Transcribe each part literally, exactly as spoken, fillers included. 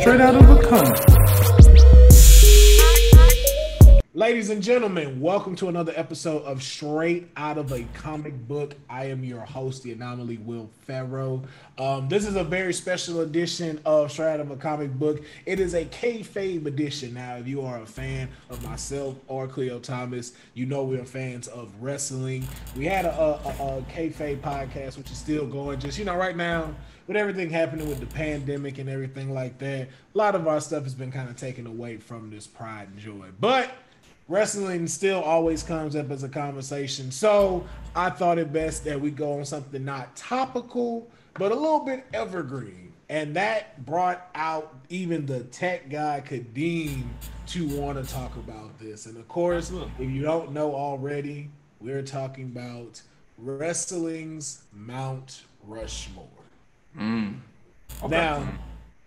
straight out of a comic. Ladies and gentlemen, welcome to another episode of Straight Out of a Comic Book. I am your host, the Anomaly, Will Farrow. Um, this is a very special edition of Straight Out of a Comic Book. It is a kayfabe edition. Now, if you are a fan of myself or Cleo Thomas, you know we are fans of wrestling. We had a, a, a, a kayfabe podcast, which is still going. Just, you know, right now, with everything happening with the pandemic and everything like that, a lot of our stuff has been kind of taken away from this pride and joy. But wrestling still always comes up as a conversation. So I thought it best that we go on something not topical, but a little bit evergreen. And that brought out even the tech guy, Khadeem, to want to talk about this. And of course, look, if you don't know already, we're talking about wrestling's Mount Rushmore. Mm. Okay. Now,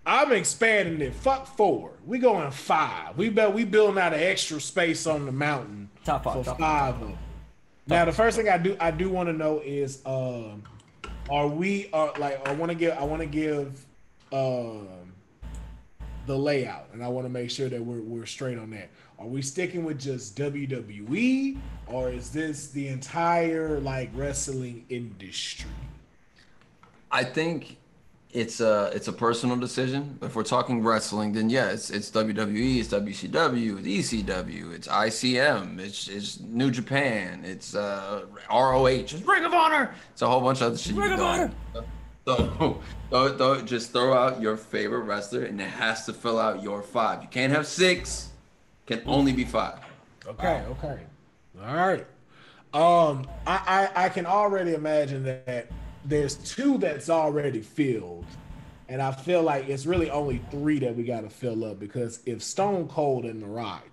I'm expanding it. Fuck four. We going five. We bet we building out an extra space on the mountain top for top five top of them. Now, the first thing I do I do want to know is, um, are we are like I want to give I want to give um, the layout, and I want to make sure that we're we're straight on that. Are we sticking with just W W E, or is this the entire like wrestling industry? I think it's a it's a personal decision. If we're talking wrestling, then yeah, it's it's W W E, it's W C W, it's E C W, it's I C M, it's it's New Japan, it's uh, R O H, it's Ring of Honor. It's a whole bunch of other shit. Ring of Honor. So, so, so just throw out your favorite wrestler, and it has to fill out your five. You can't have six. Can only be five. Okay. Wow. Okay. All right. Um, I, I I can already imagine that there's two that's already filled, and I feel like it's really only three that we got to fill up, because if Stone Cold and The Rock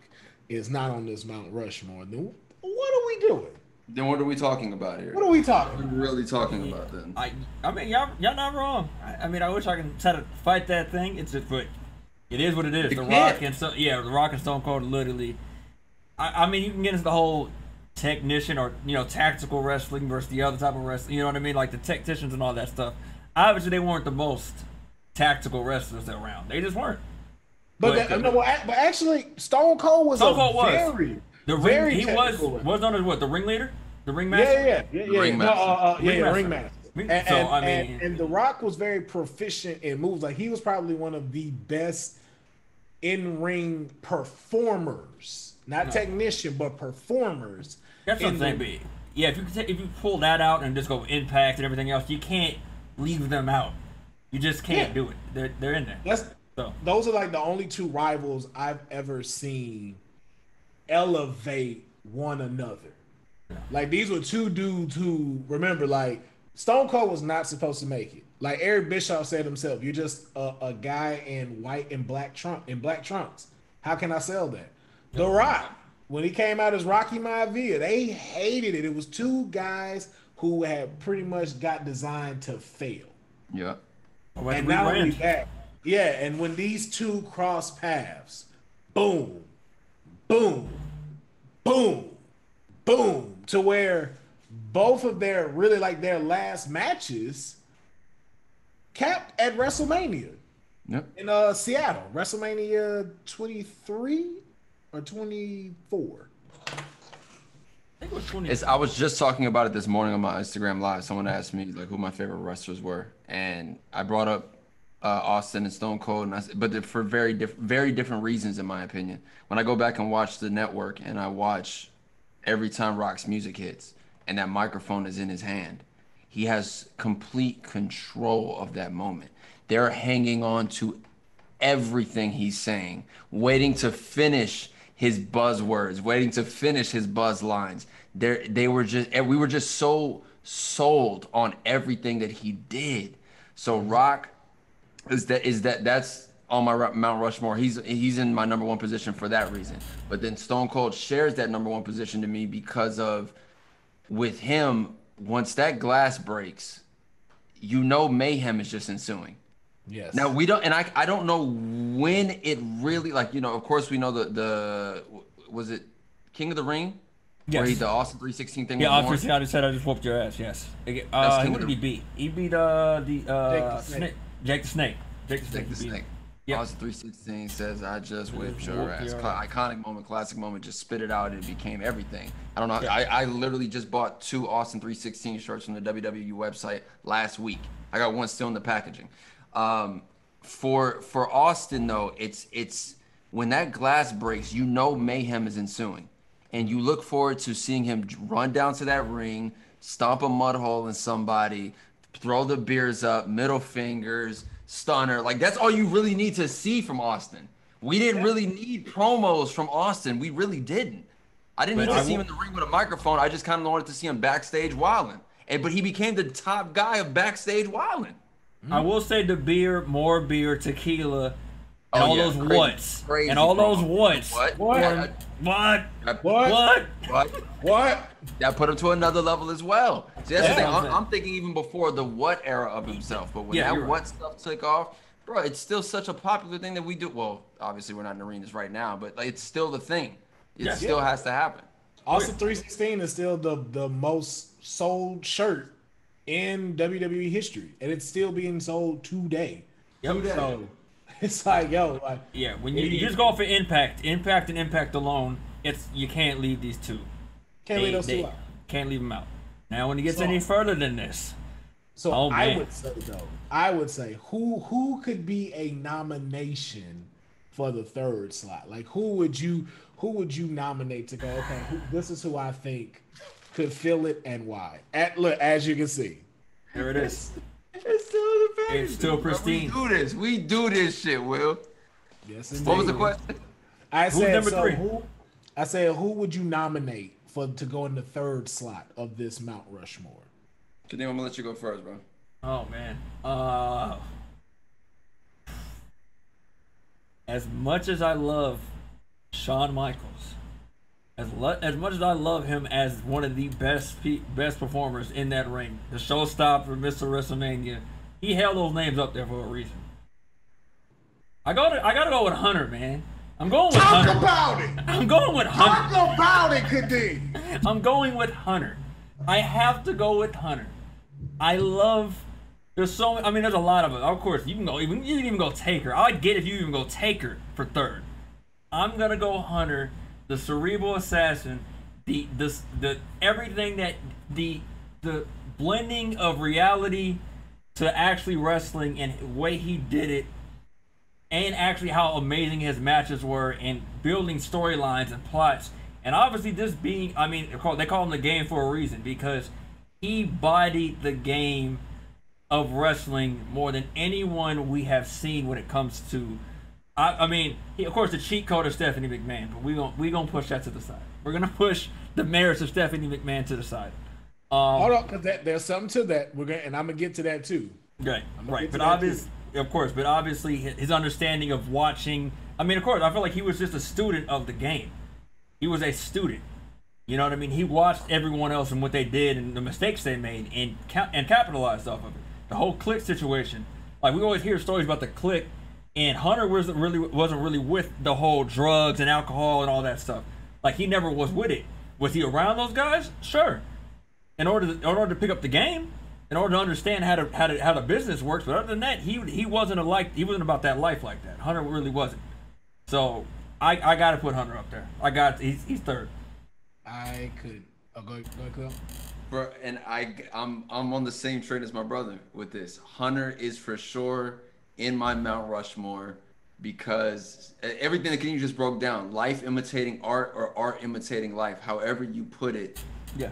is not on this Mount Rushmore, then what are we doing? Then what are we talking about here? What are we talking about? What are we really talking about then? I, I mean, y'all y'all not wrong. I, I mean, I wish I could try to fight that thing. It's just, but it is what it is. It the can't. Rock and so, yeah, The Rock and Stone Cold literally. I, I mean, you can get into the whole technician or, you know, tactical wrestling versus the other type of wrestling, you know what I mean, like the technicians and all that stuff. Obviously they weren't the most tactical wrestlers around, they just weren't. But, but, that, no, well, but actually Stone Cold was Stone Cold a was. very, the ring, very he was was known as what, the ringleader, the ringmaster, yeah yeah yeah yeah, ring master. No, uh, uh, yeah, ring yeah master. Ring master. And, and, so, I mean, and, and The Rock was very proficient in moves. Like, he was probably one of the best in-ring performers, not no. technician, but performers. That's what I'm saying, B. Yeah, if you if you pull that out and just go Impact and everything else, you can't leave them out. You just can't yeah. do it. They're they're in there. That's, so those are like the only two rivals I've ever seen elevate one another. Yeah. Like, these were two dudes who, remember, like, Stone Cold was not supposed to make it. Like Eric Bischoff said himself, "You're just a, a guy in white and black trunk in black trunks. How can I sell that?" The Rock, when he came out as Rocky Maivia, they hated it. It was two guys who had pretty much got designed to fail. Yeah. Well, and now we back. Yeah, and when these two cross paths, boom, boom, boom, boom, to where both of their really like their last matches capped at WrestleMania. Yep. In uh, Seattle, WrestleMania twenty-three. Or twenty-four. I think it was twenty-four. It's, I was just talking about it this morning on my Instagram live. Someone asked me like who my favorite wrestlers were, and I brought up uh, Austin and Stone Cold, and I said, but for very different, very different reasons in my opinion. When I go back and watch the network, and I watch every time Rock's music hits, and that microphone is in his hand, he has complete control of that moment. They're hanging on to everything he's saying, waiting to finish his buzzwords, waiting to finish his buzz lines. There, they were just, we were just so sold on everything that he did. So Rock is that, is that, that's on my Mount Rushmore. He's, he's in my number one position for that reason. But then Stone Cold shares that number one position to me because of, with him, once that glass breaks, you know, mayhem is just ensuing. Yes. Now we don't, and I, I don't know when it really, like, you know, of course we know the, the, was it King of the Ring? Yes. Where he, the Austin three sixteen thing. Yeah, Austin, I just said I just whooped your ass, yes. Uh, who did he beat? He beat, uh, the, uh, Jake the Snake. Jake the Snake. Jake the Snake. Jake the Snake. Yep. Oz three sixteen says, I just whipped your ass. Iconic moment, classic moment, just spit it out and it became everything. I don't know. Yep. I, I literally just bought two Austin three sixteen shirts from the W W E website last week. I got one still in the packaging. Um, for for Austin, though, it's it's when that glass breaks, you know mayhem is ensuing. And you look forward to seeing him run down to that ring, stomp a mud hole in somebody, throw the beers up, middle fingers, stunner. Like, that's all you really need to see from Austin. We didn't really need promos from Austin. We really didn't. I didn't but need to I see him in the ring with a microphone. I just kind of wanted to see him backstage wilding. And but he became the top guy of backstage wilding. Mm. I will say the beer, more beer, tequila, and oh, all yeah. those crazy, whats. Crazy and all promo. those whats. What? What? What? What? What? What? What? What? That put him to another level as well. See, that's yeah, the thing. I'm, I'm thinking even before the what era of himself. But when yeah, that what right. stuff took off, bro, it's still such a popular thing that we do. Well, obviously we're not in arenas right now, but like, it's still the thing. It yeah. still yeah. has to happen. Austin three sixteen is still the, the most sold shirt in W W E history. And it's still being sold today. Yep. Today. So it's like, yo. Like, yeah, when you, you just go for Impact, Impact and Impact alone, it's you can't leave these two. Can't they, leave those two out. Can't leave them out. Now, when it gets so, any further than this. So oh, I would say, though, I would say, who who could be a nomination for the third slot? Like, who would you who would you nominate to go, okay, who, this is who I think could fill it and why? At, look, as you can see. Here it is. It's still the best. It's still pristine. We do this. We do this shit, Will. Yes, indeed. What was the question? I said, Who's number so three? Who, I said, who would you nominate for to go in the third slot of this Mount Rushmore? Khadeem, I'm gonna let you go first, bro. Oh man. Uh, as much as I love Shawn Michaels, as as much as I love him as one of the best pe best performers in that ring, the showstopper, Mister WrestleMania, he held those names up there for a reason. I gotta I gotta go with Hunter, man. I'm going with Talk Hunter. about it. I'm going with Hunter. Talk about it, Khadeem. I'm going with Hunter. I have to go with Hunter. I love. There's so. I mean, there's a lot of it. Of course, you can go. Even you can even go Taker. I'd get if you even go Taker for third. I'm gonna go Hunter. The cerebral assassin, the the the everything that the the blending of reality to actually wrestling and the way he did it, and actually how amazing his matches were and building storylines and plots, and obviously this being, I mean, they call him the game for a reason because he bodied the game of wrestling more than anyone we have seen when it comes to. I, I mean, he, of course, the cheat code of Stephanie McMahon, but we're gonna we gonna push that to the side. We're gonna push the merits of Stephanie McMahon to the side. Um, Hold on, because that, there's something to that. We're gonna, and I'm gonna get to that too. Right, right. But obviously, of course, but obviously, his understanding of watching. I mean, of course, I feel like he was just a student of the game. He was a student. You know what I mean? He watched everyone else and what they did and the mistakes they made and ca and capitalized off of it. The whole click situation. Like we always hear stories about the click. And Hunter wasn't really wasn't really with the whole drugs and alcohol and all that stuff. Like he never was with it. Was he around those guys? Sure. In order to, in order to pick up the game, in order to understand how to how to how the business works. But other than that, he he wasn't a like he wasn't about that life like that. Hunter really wasn't. So I I gotta put Hunter up there. I got he's he's third. I could. Oh, go ahead, go ahead, Cleo. Bro, and I I'm I'm on the same train as my brother with this. Hunter is for sure in my Mount Rushmore because everything that you just broke down, life imitating art or art imitating life, however you put it, yeah,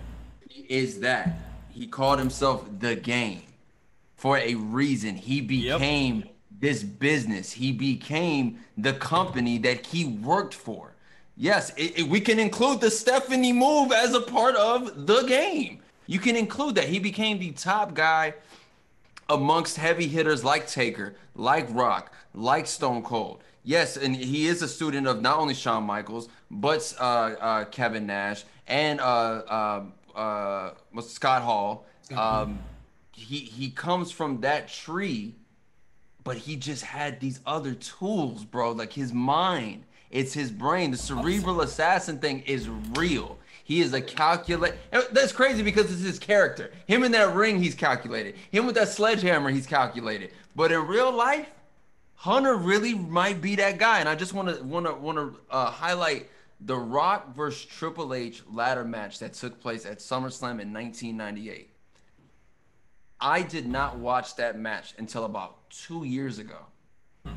is that. He called himself the game for a reason. He became yep. this business. He became the company that he worked for. Yes, it, it, we can include the Stephanie move as a part of the game. You can include that. He became the top guy amongst heavy hitters like Taker, like Rock, like Stone Cold. Yes, and he is a student of not only Shawn Michaels, but uh, uh, Kevin Nash and uh, uh, uh, Scott Hall. Um, he, he comes from that tree, but he just had these other tools, bro. Like his mind, it's his brain. The cerebral assassin thing is real. He is a calculate. That's crazy because it's his character. Him in that ring, he's calculated. Him with that sledgehammer, he's calculated. But in real life, Hunter really might be that guy. And I just want to want to want to uh, highlight the Rock versus Triple H ladder match that took place at SummerSlam in nineteen ninety-eight. I did not watch that match until about two years ago. Hmm.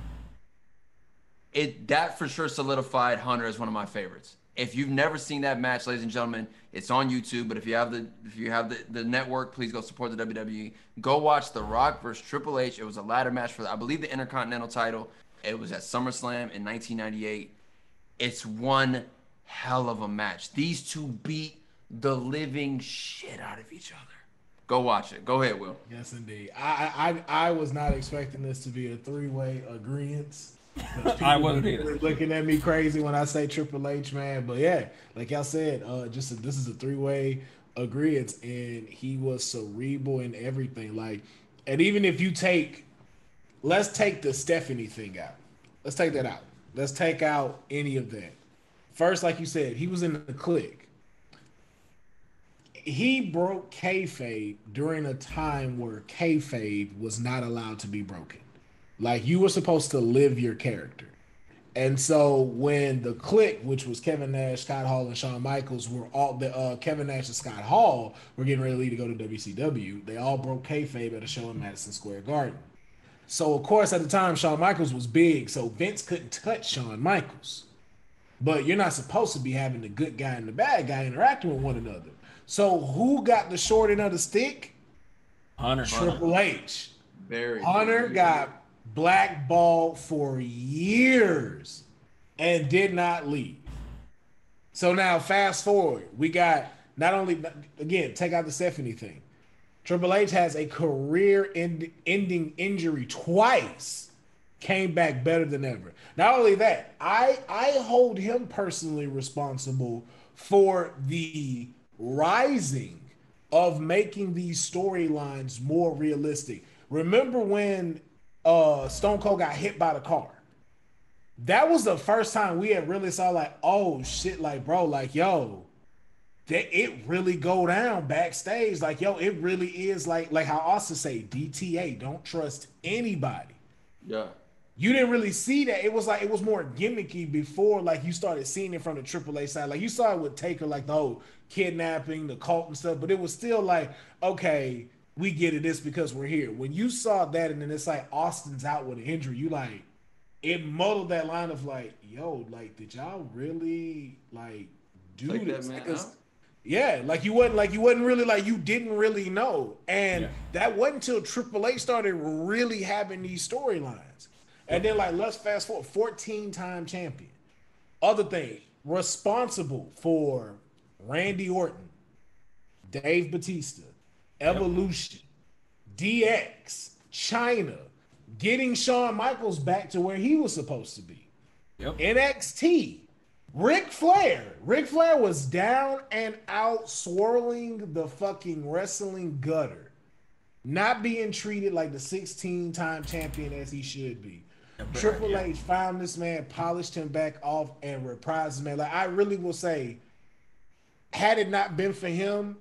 It that for sure solidified Hunter as one of my favorites. If you've never seen that match, ladies and gentlemen, it's on YouTube. But if you have the if you have the, the network, please go support the W W E. Go watch The Rock versus Triple H. It was a ladder match for, I believe, the Intercontinental title. It was at SummerSlam in nineteen ninety-eight. It's one hell of a match. These two beat the living shit out of each other. Go watch it. Go ahead, Will. Yes, indeed. I I, I was not expecting this to be a three-way agreement. I wasn't either. Looking at me crazy when I say Triple H, man. But yeah, like y'all said, uh, just a, this is a three-way agreement, and he was cerebral in everything. Like, and even if you take, let's take the Stephanie thing out. Let's take that out. Let's take out any of that. First, like you said, he was in the clique. He broke kayfabe during a time where kayfabe was not allowed to be broken. Like, you were supposed to live your character. And so when the clique, which was Kevin Nash, Scott Hall, and Shawn Michaels, were all the uh, Kevin Nash and Scott Hall were getting ready to go to W C W, they all broke kayfabe at a show in Madison Square Garden. So of course at the time Shawn Michaels was big, so Vince couldn't touch Shawn Michaels. But you're not supposed to be having the good guy and the bad guy interacting with one another. So who got the short end of the stick? Hunter. Triple H. Very. Hunter very, got very. blackballed for years and did not leave. So now fast forward, we got not only, again, take out the Stephanie thing. Triple H has a career end, ending injury twice, came back better than ever. Not only that, I, I hold him personally responsible for the rising of making these storylines more realistic. Remember when uh, Stone Cold got hit by the car? That was the first time we had really saw like, oh shit, like bro, like yo, that it really go down backstage. Like yo, it really is like like how Austin say, D T A, don't trust anybody. Yeah. You didn't really see that. It was like it was more gimmicky before, like you started seeing it from the Triple H side. Like you saw it with Taker, like the whole kidnapping, the cult and stuff, but it was still like, okay, we get it. It's because we're here. When you saw that, and then it's like Austin's out with an injury, you like it muddled that line of like, yo, like did y'all really like do like this? That, man, yeah, like you wasn't like you wasn't really like you didn't really know, and yeah. that wasn't until Triple H started really having these storylines. And then, like, let's fast forward, fourteen-time champion. Other thing, responsible for Randy Orton, Dave Bautista, Evolution, yep. D X, China, getting Shawn Michaels back to where he was supposed to be. Yep. N X T, Ric Flair. Ric Flair was down and out, swirling the fucking wrestling gutter, not being treated like the sixteen-time champion as he should be. Triple H found this man, polished him back off, and reprised him, man. Like, I really will say, had it not been for him,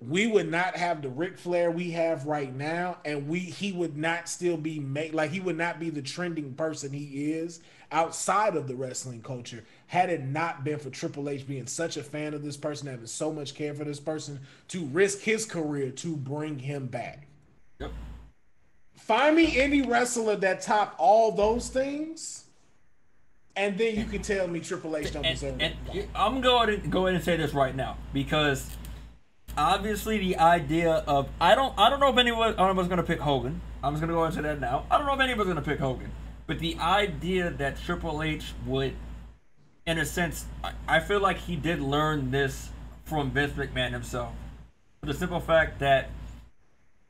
we would not have the Ric Flair we have right now, and we he would not still be made like he would not be the trending person he is outside of the wrestling culture. Had it not been for Triple H being such a fan of this person, having so much care for this person, to risk his career to bring him back. Yep. Find me any wrestler that top all those things, and then you can tell me Triple H don't and, deserve and it. I'm going to go ahead and say this right now, because obviously the idea of I don't I don't know if anyone I was going to pick Hogan. I'm just going to go into that now. I don't know if anyone's going to pick Hogan, but the idea that Triple H would, in a sense, I, I feel like he did learn this from Vince McMahon himself. The simple fact that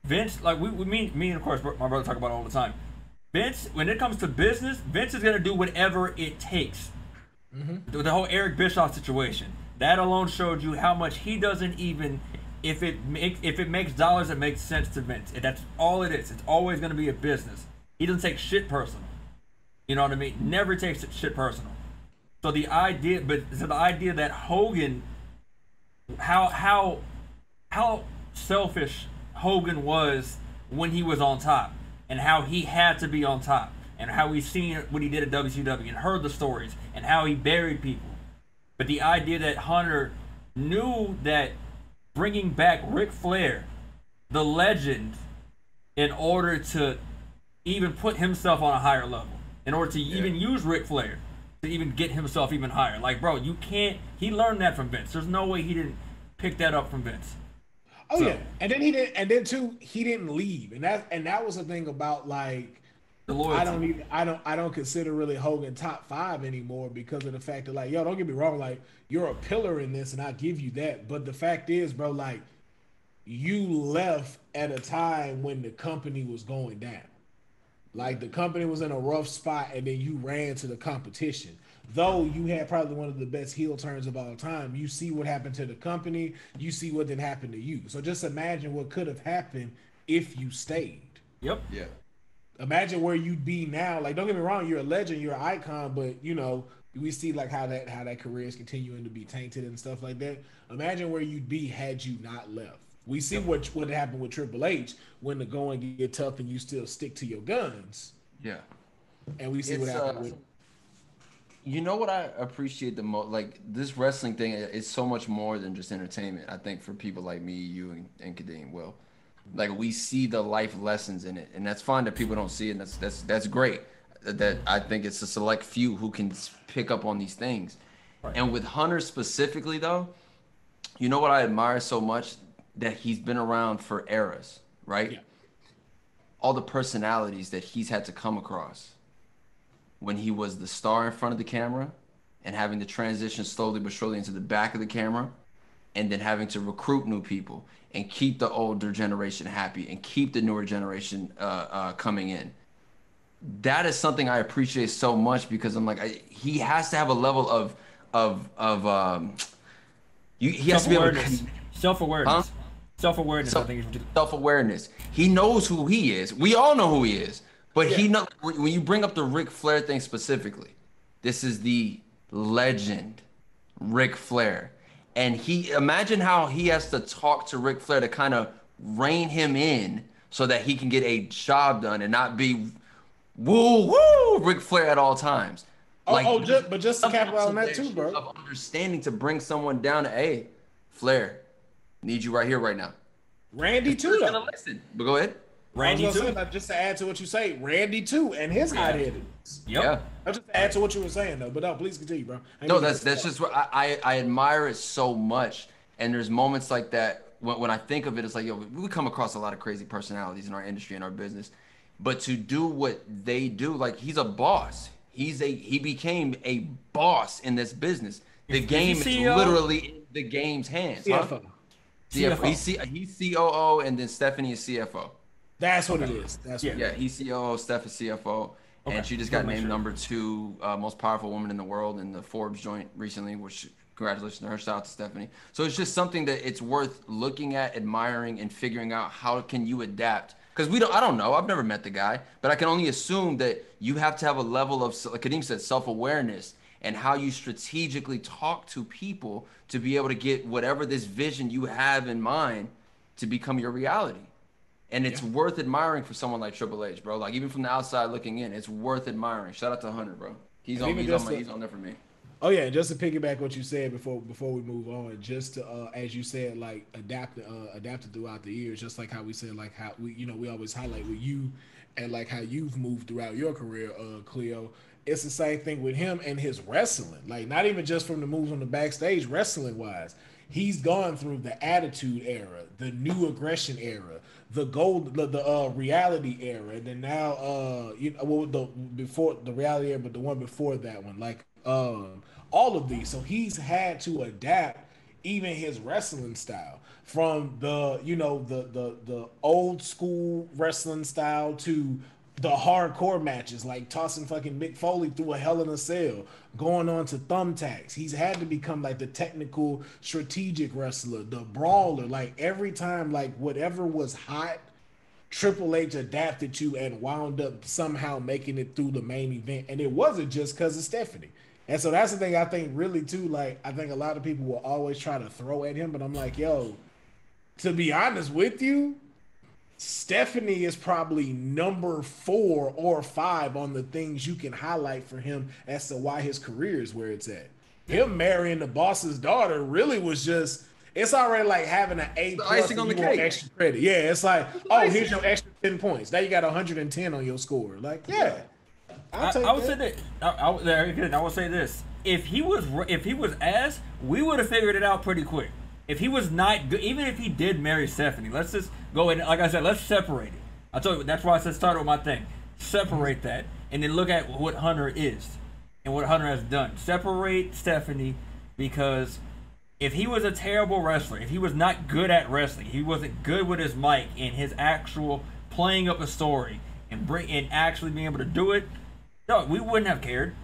Vince, like we, we mean, me and of course my brother talk about it all the time. Vince, when it comes to business, Vince is gonna do whatever it takes. Mm-hmm. The, the whole Eric Bischoff situation, that alone showed you how much he doesn't even, if it makes if it makes dollars, it makes sense to Vince. And that's all it is. It's always gonna be a business. He doesn't take shit personal. You know what I mean? Never takes shit personal. So the idea, but so the idea that Hogan, how how how selfish Hogan was when he was on top, and how he had to be on top, and how he's seen what he did at W C W and heard the stories and how he buried people. But the idea that Hunter knew that bringing back Ric Flair, the legend, in order to even put himself on a higher level, in order to yeah. even use Ric Flair, to even get himself even higher. Like, bro, you can't... He learned that from Vince. There's no way he didn't pick that up from Vince. Oh, so. yeah. And then he didn't... And then, too, he didn't leave. And that, and that was the thing about, like... I don't even I don't I don't consider really Hogan top five anymore because of the fact that, like, yo, don't get me wrong, like, you're a pillar in this and I give you that. But the fact is, bro, like, you left at a time when the company was going down. Like, the company was in a rough spot and then you ran to the competition. Though you had probably one of the best heel turns of all time, you see what happened to the company, you see what didn't happen to you. So just imagine what could have happened if you stayed. Yep. Yeah. Imagine where you'd be now. Like, don't get me wrong, you're a legend, you're an icon, but, you know, we see, like, how that how that career is continuing to be tainted and stuff like that. Imagine where you'd be had you not left. We see what what happened with Triple H when the going get tough and you still stick to your guns. Yeah. And we see it's, what happened uh, with... You know what I appreciate the most? Like, this wrestling thing is so much more than just entertainment, I think, for people like me, you, and, and Khadeem, Will. Like, we see the life lessons in it, and that's fine that people don't see it, and that's that's that's great. That I think it's a select few who can pick up on these things. Right. And with Hunter specifically, though, you know what I admire so much? That he's been around for eras, right? Yeah. All the personalities that he's had to come across when he was the star in front of the camera and having to transition slowly but surely into the back of the camera, and then having to recruit new people and keep the older generation happy and keep the newer generation uh, uh, coming in. That is something I appreciate so much because I'm like, I, he has to have a level of, of, of, um, you, he has to be able to self-awareness, huh? self-awareness. Self, I think self-awareness. He knows who he is. We all know who he is, but yeah. he know when you bring up the Ric Flair thing specifically, this is the legend, Ric Flair. And he, imagine how he has to talk to Ric Flair to kind of rein him in so that he can get a job done and not be woo woo Ric Flair at all times. Oh, like, oh just, but just to capitalize on that too, bro. Of understanding to bring someone down to, hey, Flair, need you right here, right now. Randy too. Gonna listen, but go ahead. Randy too. Say, just to add to what you say, Randy too, and his hot headed. Yep. Yeah. I'll just add to what you were saying though, but no, please continue, bro. No, that's that's just what I, I I admire it so much, and there's moments like that when when I think of it, it's like, yo, we come across a lot of crazy personalities in our industry and our business, but to do what they do, like he's a boss. He's a he became a boss in this business. The game is literally in the game's hands. Huh? C F O. C F O. He's, he's C O O, and then Stephanie is C F O. That's what okay. it is. That's yeah. What it is. Yeah, he's C O O, Steph is C F O, okay. and she just got named sure. number two uh, most powerful woman in the world in the Forbes joint recently, which congratulations to her, shout out to Stephanie. So it's just something that it's worth looking at, admiring, and figuring out how can you adapt. Because we don't, I don't know, I've never met the guy, but I can only assume that you have to have a level of, like Khadeem said, self-awareness and how you strategically talk to people to be able to get whatever this vision you have in mind to become your reality. And it's yeah. worth admiring for someone like Triple H, bro. Like, even from the outside looking in, it's worth admiring. Shout out to Hunter, bro. He's on, he's on, my, to, he's on there for me. Oh, yeah, just to piggyback what you said before before we move on, just to, uh, as you said, like, adapt, uh, adapted throughout the years, just like how we said, like, how we, you know, we always highlight with you and, like, how you've moved throughout your career, uh, Cleo. It's the same thing with him and his wrestling. Like, not even just from the moves on the backstage, wrestling-wise. He's gone through the attitude era, the new aggression era, the gold, the, the uh, reality era, and then now, uh, you know, well, the before the reality era, but the one before that one, like um, all of these. So he's had to adapt even his wrestling style from the, you know, the the the old school wrestling style to the hardcore matches, like tossing fucking Mick Foley through a Hell in a Cell, going on to thumbtacks. He's had to become like the technical, strategic wrestler, the brawler. Like every time, like whatever was hot, Triple H adapted to and wound up somehow making it through the main event. And it wasn't just because of Stephanie. And so that's the thing I think really too, like I think a lot of people will always try to throw at him, but I'm like, yo, to be honest with you, Stephanie is probably number four or five on the things you can highlight for him as to why his career is where it's at. Him marrying the boss's daughter really was just, it's already like having an A plus icing on the cake. Extra credit. Yeah, it's like, it's oh, here's your extra ten points. Now you got one hundred ten on your score. Like, yeah. I, I would that. say that. I, I, I would say this. If he was, if he was ass, we would have figured it out pretty quick. If he was not good, even if he did marry Stephanie, let's just go in. Like I said, let's separate it. I told you, that's why I said start with my thing. Separate that, and then look at what Hunter is and what Hunter has done. Separate Stephanie, because if he was a terrible wrestler, if he was not good at wrestling, he wasn't good with his mic and his actual playing up a story and bring and actually being able to do it, no, we wouldn't have cared.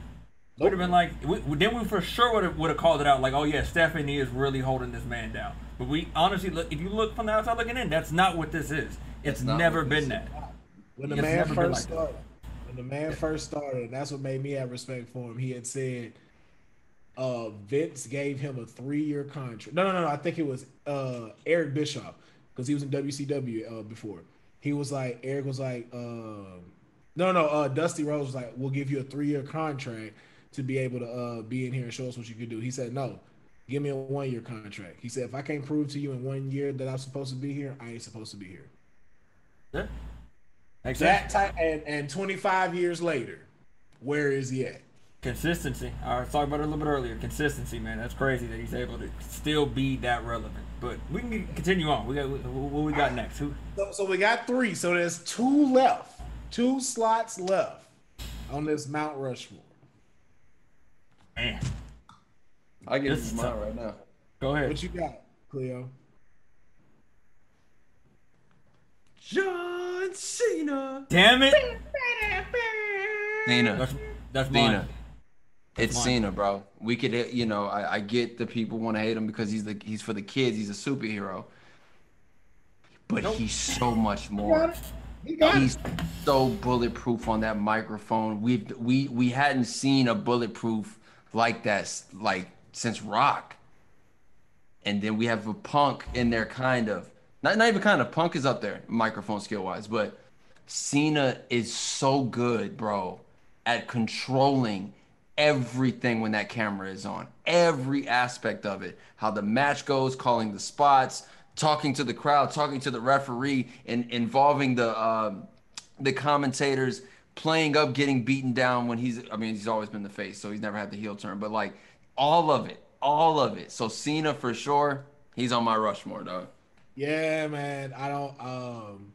Nope. Would have been like, we, then we for sure would have, would have called it out, like, oh yeah, Stephanie is really holding this man down. But we honestly, look, if you look from the outside looking in, that's not what this is. It's never been that. When the man first started, when the man first started, that's what made me have respect for him. He had said, uh, Vince gave him a three-year contract. No, no, no, no, I think it was uh, Eric Bischoff, because he was in W C W uh, before. He was like, Eric was like, uh, no, no, uh, Dusty Rhodes was like, we'll give you a three-year contract to be able to uh, be in here and show us what you could do. He said, no, give me a one-year contract. He said, if I can't prove to you in one year that I'm supposed to be here, I ain't supposed to be here. Yeah. Exactly. That type, and, and twenty-five years later, where is he at? Consistency. I was talking about it a little bit earlier. Consistency, man. That's crazy that he's able to still be that relevant. But we can continue on. We got what we got right. next. Who? So, so we got three. So there's two left, two slots left on this Mount Rushmore. Man, I get this mine right now. Go ahead. What you got, Cleo? John Cena. Damn it. Cena. That's, that's Cena. Mine. That's it's mine. Cena, bro. We could, you know, I, I get the people want to hate him because he's the he's for the kids. He's a superhero, but nope. he's so much more. He's so bulletproof on that microphone. We we we hadn't seen a bulletproof like that like since Rock. And then we have a Punk in there, kind of. Not not even kind of. Punk is up there microphone skill wise, but Cena is so good, bro, at controlling everything when that camera is on. Every aspect of it. How the match goes, calling the spots, talking to the crowd, talking to the referee, and involving the uh, the commentators, playing up, getting beaten down when he's, I mean, he's always been the face, so he's never had the heel turn, but like all of it, all of it. So Cena for sure, he's on my Rushmore, dog. Yeah, man, I don't, um,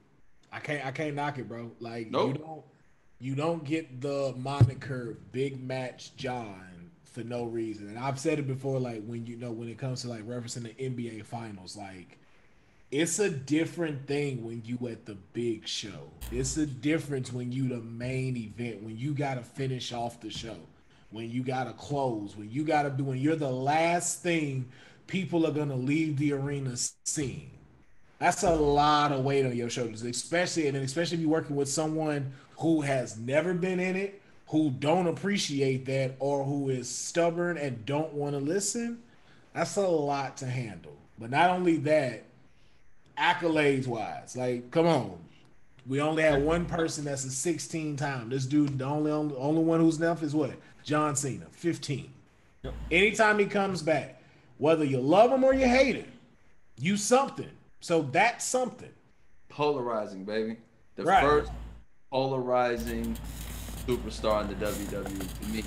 I can't, I can't knock it, bro. Like nope. you don't, you don't get the moniker Big Match John for no reason. And I've said it before, like when you know, when it comes to like referencing the N B A finals, like, it's a different thing when you at the big show. It's a difference when you the main event, when you got to finish off the show, when you got to close, when you got to do, when you're the last thing people are going to leave the arena seeing. That's a lot of weight on your shoulders, especially, and especially if you're working with someone who has never been in it, who don't appreciate that, or who is stubborn and don't want to listen. That's a lot to handle. But not only that, accolades wise, like, come on, we only had one person that's a sixteen time. This dude, the only only, only one who's enough is what? John Cena, fifteen. Yep. Anytime he comes back, whether you love him or you hate him, you something. So that's something. Polarizing, baby. The right. first polarizing superstar in the W W E to me,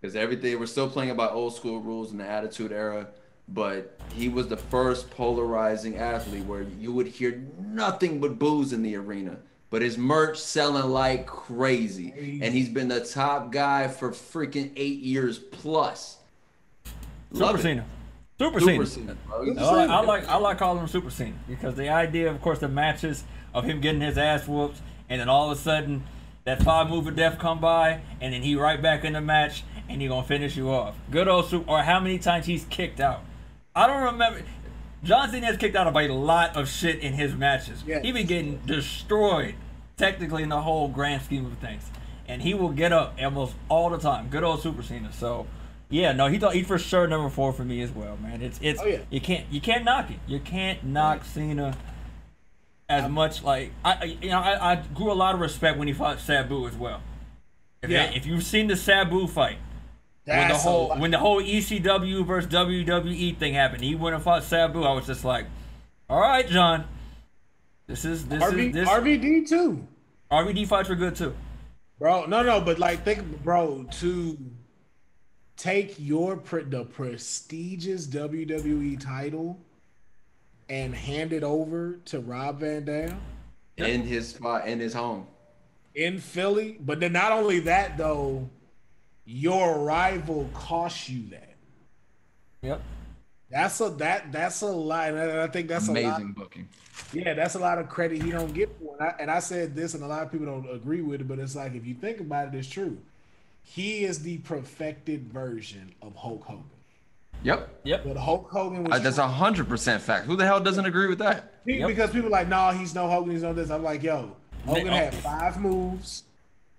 because everything, we're still playing about old school rules in the Attitude Era. But he was the first polarizing athlete where you would hear nothing but boos in the arena. But his merch selling like crazy. And he's been the top guy for freaking eight years plus. Love Super it. Cena. Super, Super Cena. Cena no, I, I like I like calling him Super Cena, because the idea, of course, the matches of him getting his ass whooped, and then all of a sudden that five move of death come by, and then he right back in the match, and he gonna finish you off. Good old Super. Or how many times he's kicked out. I don't remember. John Cena has kicked out of a lot of shit in his matches. Yes. He been getting destroyed, technically, in the whole grand scheme of things. And he will get up almost all the time. Good old Super Cena. So, yeah, no, he thought he for sure number four for me as well, man. It's it's oh, yeah. you can't you can't knock it. You can't knock right. Cena as much like I you know I, I grew a lot of respect when he fought Sabu as well. If, yeah. if you've seen the Sabu fight, when the whole when the whole E C W versus W W E thing happened, he went and fought Sabu. I was just like, all right, John, this is this R V, is this R V D too. R V D fights were good too, bro. No, no, but like think, bro, to take your pre the prestigious W W E title and hand it over to Rob Van Dam in his spot, in his home, in Philly. But then not only that though, your rival cost you that. Yep. That's a that that's a lot. And I think that's amazing a lot, booking. Yeah, that's a lot of credit you don't get for. And I, and I said this, and a lot of people don't agree with it, but it's like if you think about it, it's true. He is the perfected version of Hulk Hogan. Yep. Yep. But Hulk Hogan was uh, that's a hundred percent fact. Who the hell doesn't agree with that? Yep. Because people are like, no, nah, he's no Hogan, he's no this. I'm like, yo, Hogan Man, had five moves.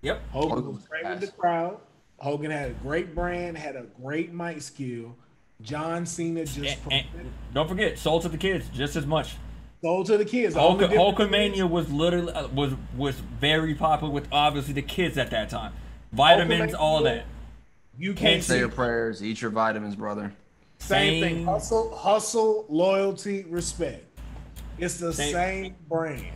Yep. Hogan, Hogan was great with the crowd. Hogan had a great brand, had a great mic skill. John Cena just and, and don't forget, sold to the kids just as much. Sold to the kids. Hulk, Hulkamania was literally uh, was was very popular with obviously the kids at that time. Vitamins, Hulkamania, all that. You can't, can't say your prayers. Eat your vitamins, brother. Same, same thing. Hustle, hustle, loyalty, respect. It's the same, same brand.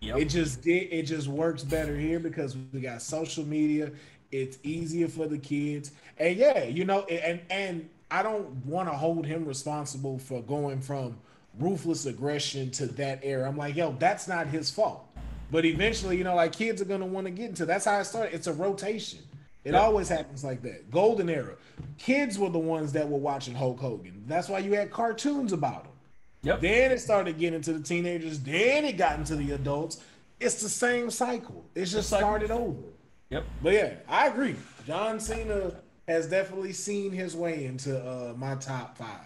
Yep. It just did. It just works better here because we got social media. It's easier for the kids, and yeah, you know, and and I don't want to hold him responsible for going from ruthless aggression to that era. I'm like, yo, that's not his fault. But eventually, you know, like kids are gonna want to get into. That's how it started. It's a rotation. It yep. always happens like that. Golden era. Kids were the ones that were watching Hulk Hogan. That's why you had cartoons about him. Yep. Then it started getting into the teenagers. Then it got into the adults. It's the same cycle. It's just it's started like over. Yep. But yeah, I agree. John Cena has definitely seen his way into uh, my top five.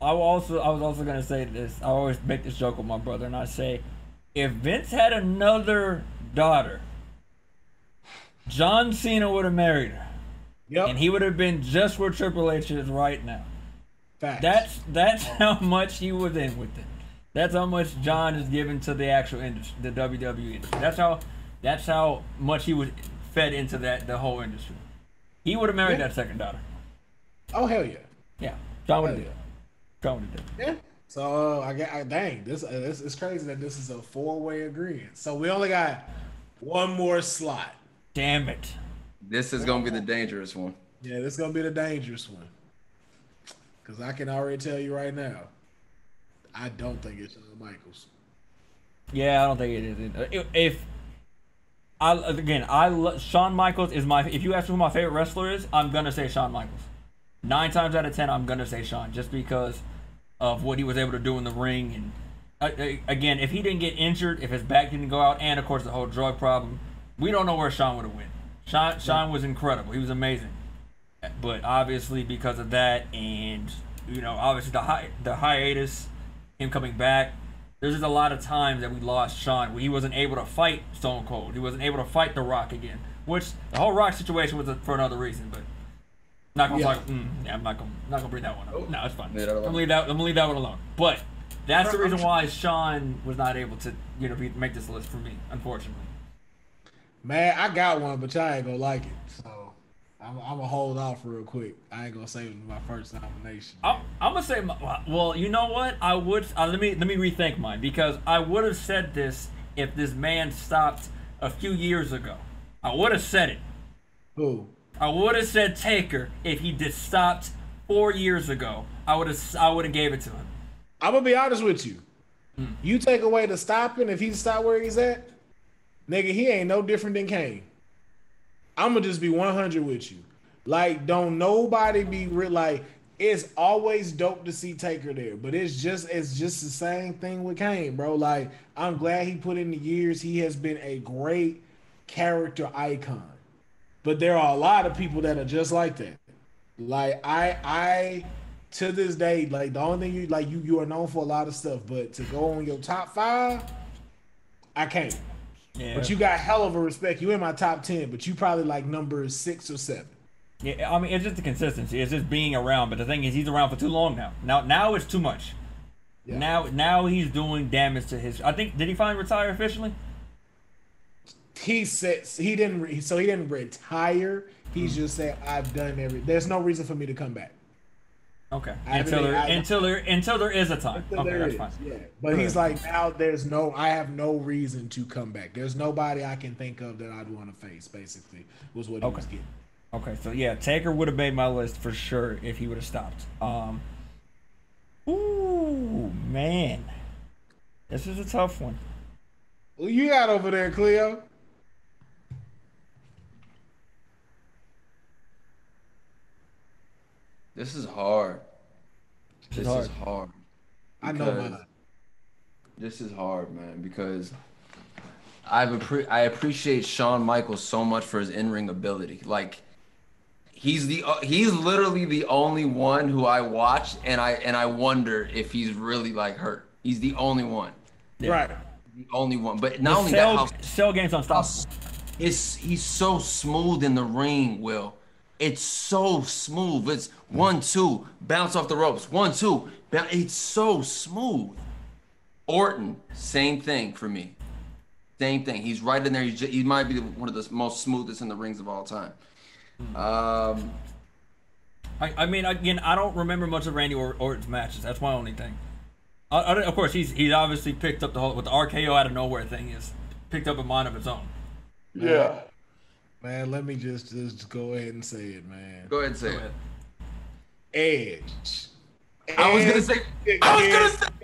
I will also, I was also gonna say this. I always make this joke with my brother, and I say, if Vince had another daughter, John Cena would have married her. Yep. And he would have been just where Triple H is right now. Facts. That's that's how much he was in with it. That's how much John is given to the actual industry, the W W E industry. That's how that's how much he was fed into that the whole industry. He would have married yeah. that second daughter. Oh hell yeah. Yeah. John would have done. John would have done. Yeah. So uh, I got I, dang this uh, this it's crazy that this is a four way agreement. So we only got one more slot. Damn it. This is gonna be the dangerous one. Yeah, this is gonna be the dangerous one. Cause I can already tell you right now, I don't think it's Shawn Michaels. Yeah, I don't think it is. If, if I again, I love, Shawn Michaels is my. If you ask me who my favorite wrestler is, I'm gonna say Shawn Michaels. Nine times out of ten, I'm gonna say Shawn, just because of what he was able to do in the ring. And uh, again, if he didn't get injured, if his back didn't go out, and of course the whole drug problem, we don't know where Shawn would have went. Shawn, Shawn was incredible. He was amazing. But obviously, because of that, and you know, obviously the hi the hiatus, him coming back. There's just a lot of times that we lost Shawn where he wasn't able to fight Stone Cold. He wasn't able to fight The Rock again, which the whole Rock situation was for another reason. But not gonna yeah. talk, mm, yeah, I'm not gonna not gonna bring that one up. No, it's fine. I'm gonna leave that. I'm gonna leave that one alone. But that's the reason why Shawn was not able to, you know, be, make this list for me, unfortunately. Man, I got one, but y'all ain't gonna like it. So I'm, I'm gonna hold off real quick. I ain't gonna say my first nomination. I'm, I'm gonna say, my, well, you know what? I would uh, let me let me rethink mine, because I would have said this if this man stopped a few years ago. I would have said it. Who? I would have said Taker if he just stopped four years ago. I would have I would have gave it to him. I'm gonna be honest with you. Mm. You take away the stopping if he stopped where he's at, nigga, he ain't no different than Kane. I'm gonna just be one hundred with you. Like, don't nobody be real. Like, it's always dope to see Taker there, but it's just it's just the same thing with Kane, bro. Like, I'm glad he put in the years. He has been a great character icon, but there are a lot of people that are just like that. Like, I I to this day, like the only thing you like you you are known for a lot of stuff, but to go on your top five, I can't. Yeah. But you got hell of a respect. You in my top ten, but you probably like number six or seven. Yeah, I mean, it's just the consistency. It's just being around. But the thing is, he's around for too long now. Now, now it's too much. Yeah. Now, now he's doing damage to his. I think did he finally retire officially? He said he didn't. Re, so he didn't retire. He's hmm. just saying I've done everything. There's no reason for me to come back. Okay. I until there, I, until there, until there is a time. Okay, there that's is, fine. Yeah. But Good. he's like now. There's no. I have no reason to come back. There's nobody I can think of that I'd want to face. Basically, was what he okay. was getting. Okay. So yeah, Taker would have made my list for sure if he would have stopped. Um. Ooh, man. This is a tough one. Who you got over there, Cleo? This is hard. This hard. is hard. I know mine. This is hard, man, because I've appre I appreciate Shawn Michaels so much for his in-ring ability. Like, He's the uh, he's literally the only one who I watch and I and I wonder if he's really like hurt. He's the only one, yeah. right? The only one. But not his only cell, that, how, cell game's unstoppable. It's he's so smooth in the ring, Will. It's so smooth. It's one two bounce off the ropes. One two. Bounce. It's so smooth. Orton, same thing for me. Same thing. He's right in there. He's just, he might be one of the most smoothest in the rings of all time. Um, I, I mean, again, I don't remember much of Randy or Orton's matches. That's my only thing. I, I, of course, he's he's obviously picked up the whole with the R K O out of nowhere thing. Is picked up a mind of its own. Yeah, man. Let me just just go ahead and say it, man. Go ahead and say it. Edge. Edge. I was gonna say. I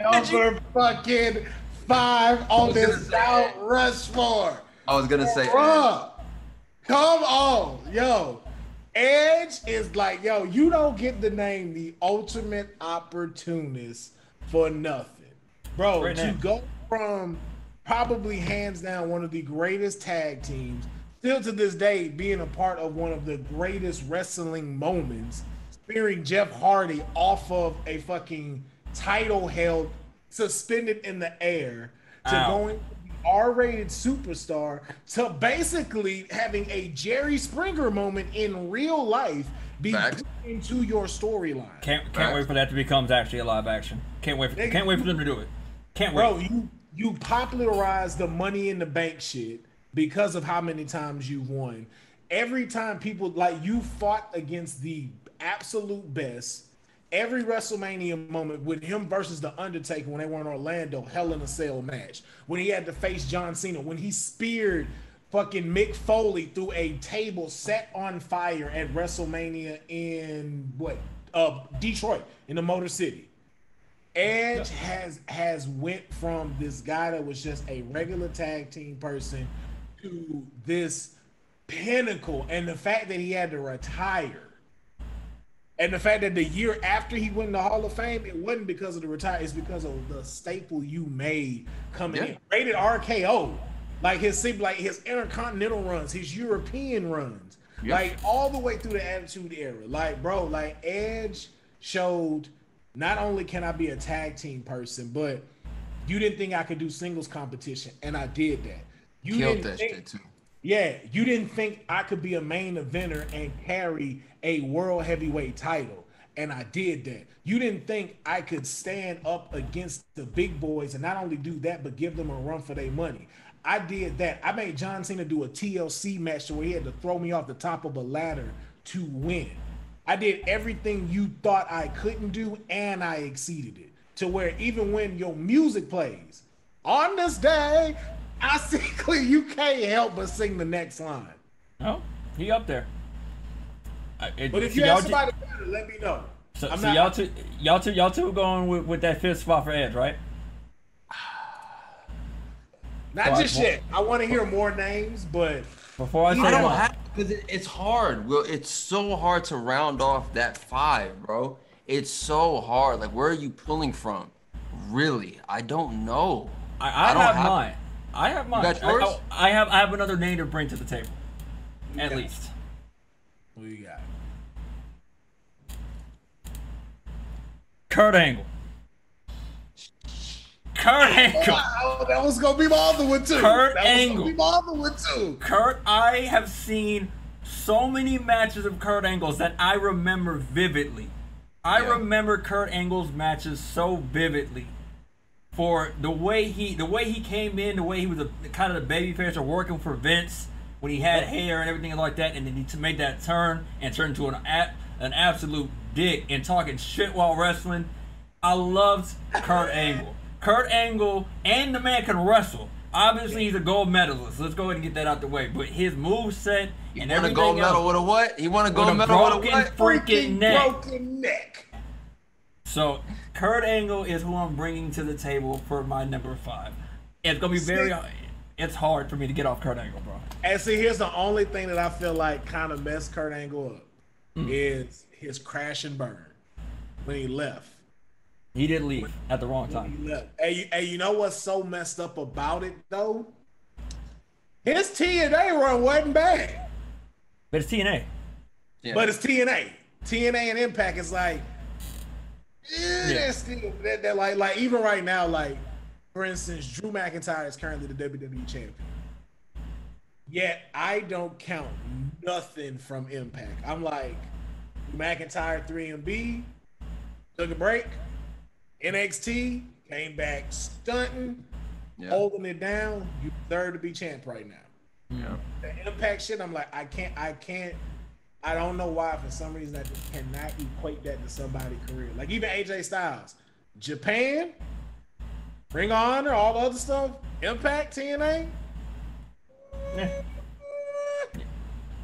was gonna say. Number fucking five on this Mount Rushmore. I was gonna say. Come on, yo. Edge is like, yo, you don't get the name the ultimate opportunist for nothing. Bro, right to now. go from probably hands down one of the greatest tag teams, still to this day being a part of one of the greatest wrestling moments, spearing Jeff Hardy off of a fucking title held suspended in the air, to Ow. going R-rated superstar to basically having a Jerry Springer moment in real life be Back. put into your storyline. Can't can't Back. wait for that to become actually a live action. Can't wait for Nigga, can't wait for them to do it. Can't bro, wait. Bro, you you popularized the Money in the Bank shit because of how many times you won. Every time people like you fought against the absolute best. Every WrestleMania moment with him versus The Undertaker when they were in Orlando, Hell in a Cell match. When he had to face John Cena. When he speared fucking Mick Foley through a table set on fire at WrestleMania in, what, uh, Detroit, in the Motor City. Edge has, has went from this guy that was just a regular tag team person to this pinnacle. And the fact that he had to retire. And the fact that the year after he went in the Hall of Fame, it wasn't because of the retire, it's because of the staple you made coming yeah. in. Rated R K O, like his like his intercontinental runs, his European runs, yeah. like all the way through the Attitude Era. Like bro, like Edge showed not only can I be a tag team person, but you didn't think I could do singles competition, and I did that. You Killed didn't that think, shit too. Yeah, you didn't think I could be a main eventer and carry a world heavyweight title, and I did that. You didn't think I could stand up against the big boys and not only do that, but give them a run for their money. I did that. I made John Cena do a T L C match where he had to throw me off the top of a ladder to win. I did everything you thought I couldn't do, and I exceeded it. To where even when your music plays, on this day, I see Cleo, you can't help but sing the next line. No, he up there. I, it, but if you have somebody better, let me know. So, so y'all two, y'all two, y'all two going with, with that fifth spot for Edge, right? Not before just I, yet. I want to hear more names, but before I, say I don't that, have because it, it's hard. Will, it's so hard to round off that five, bro. It's so hard. Like, where are you pulling from? Really, I don't know. I, I, I don't have, have mine. I have mine. I, I, I have I have another name to bring to the table. You At least. It. Who you got? Kurt Angle. Kurt Angle. Oh, I, that was gonna be my other one too. Kurt that Angle. Was gonna be my other one too. Kurt, I have seen so many matches of Kurt Angle's that I remember vividly. I yeah. remember Kurt Angle's matches so vividly. for the way he the way he came in, the way he was a, kind of the babyface or working for Vince when he had hair and everything like that, and then he made that turn and turned into an an absolute dick and talking shit while wrestling. I loved Kurt Angle. Kurt Angle and the man can wrestle. Obviously, he's a gold medalist. Let's go ahead and get that out the way. But his moveset and everything else. He won a gold medal with a what? He won a gold medal with a what? Broken freaking neck. Broken neck. So, Kurt Angle is who I'm bringing to the table for my number five. It's going to be very hard. It's hard for me to get off Kurt Angle, bro. And see, here's the only thing that I feel like kind of messed Kurt Angle up mm. is his crash and burn when he left. He didn't leave at the wrong time. And you, and you know what's so messed up about it, though? His T N A run wasn't bad. But it's T N A. Yeah. But it's T N A. T N A and Impact is like, yeah, yeah. Still, they're, they're like, like, even right now, like, for instance, Drew McIntyre is currently the W W E champion. Yet, I don't count nothing from Impact. I'm like, McIntyre three M B, took a break. N X T came back stunting, yeah. holding it down. You deserve to be champ right now. Yeah. The Impact shit, I'm like, I can't, I can't, I don't know why. For some reason, I just cannot equate that to somebody's career. Like even A J Styles, Japan, Ring of Honor, all the other stuff, Impact, T N A. Yeah.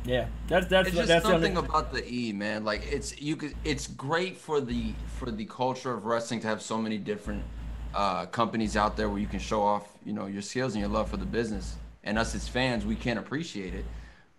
Yeah, that's that's it's just that's something the about the E, man. Like it's you could it's great for the for the culture of wrestling to have so many different uh, companies out there where you can show off, you know, your skills and your love for the business. And us as fans, we can't appreciate it,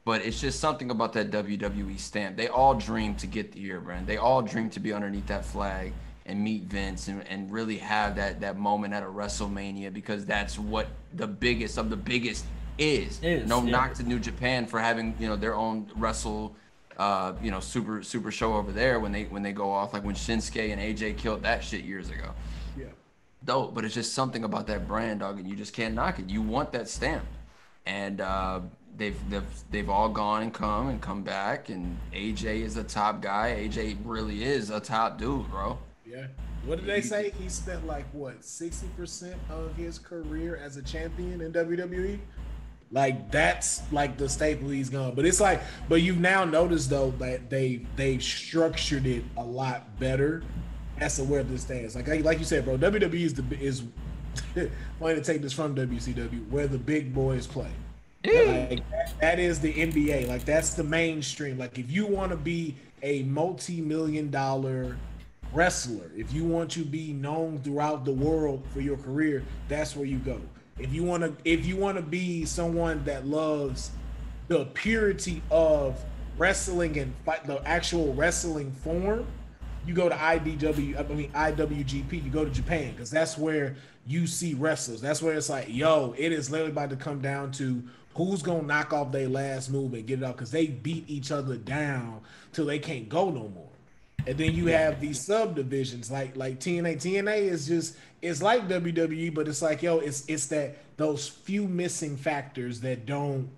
but it's just something about that W W E stamp. They all dream to get the ear brand. They all dream to be underneath that flag and meet Vince and, and really have that that moment at a WrestleMania, because that's what the biggest of the biggest. Is. is no yeah. knock to New Japan for having, you know, their own wrestle, uh, you know, super super show over there when they when they go off, like when Shinsuke and A J killed that shit years ago. Yeah, dope. But it's just something about that brand, dog, and you just can't knock it. You want that stamp, and uh, they've they've they've all gone and come and come back, and A J is a top guy. A J really is a top dude, bro. Yeah. What did they say? He spent like what sixty percent of his career as a champion in W W E. Like that's like the staple he's gone. But it's like, but you've now noticed though that they they structured it a lot better. That's where this stands. Like like you said, bro, W W E is the is wanting to take this from W C W, where the big boys play. Like, that, that is the N B A. Like that's the mainstream. Like if you want to be a multi-million dollar wrestler, if you want to be known throughout the world for your career, that's where you go. If you want to, if you want to be someone that loves the purity of wrestling and fight, the actual wrestling form, you go to I D W, I mean I W G P. You go to Japan, because that's where you see wrestlers. That's where it's like, yo, it is literally about to come down to who's gonna knock off their last move and get it out, because they beat each other down till they can't go no more. And then you have these subdivisions like like T N A. T N A is just, it's like W W E, but it's like, yo, it's it's that those few missing factors that don't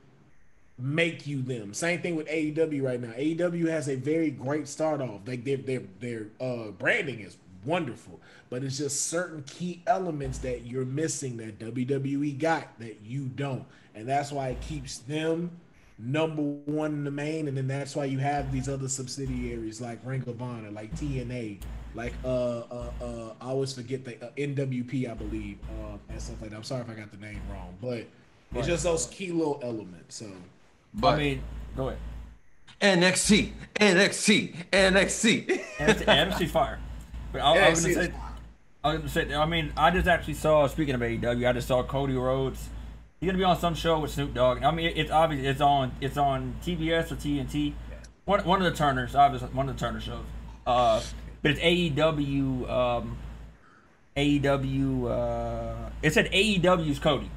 make you them. Same thing with A E W right now. A E W has a very great start off. Like their their their uh, branding is wonderful, but it's just certain key elements that you're missing that W W E got that you don't, and that's why it keeps them number one in the main. And then that's why you have these other subsidiaries like Ring of Honor, like T N A, like uh uh, uh I always forget the uh, N W P, I believe, uh, and stuff like that. I'm sorry if I got the name wrong, but right. It's just those key little elements. So, but I mean, go ahead. N X T, N X T, N X T, N X T fire. But I, I was gonna say, I was gonna say, I mean, I just actually saw. Speaking of A E W, I just saw Cody Rhodes. He's gonna be on some show with Snoop Dogg. I mean, it's obvious. It's on. It's on T B S or T N T. One one of the Turners, obviously, one of the Turner shows. Uh, but it's A E W. Um, A E W. Uh, it said A E W's Cody.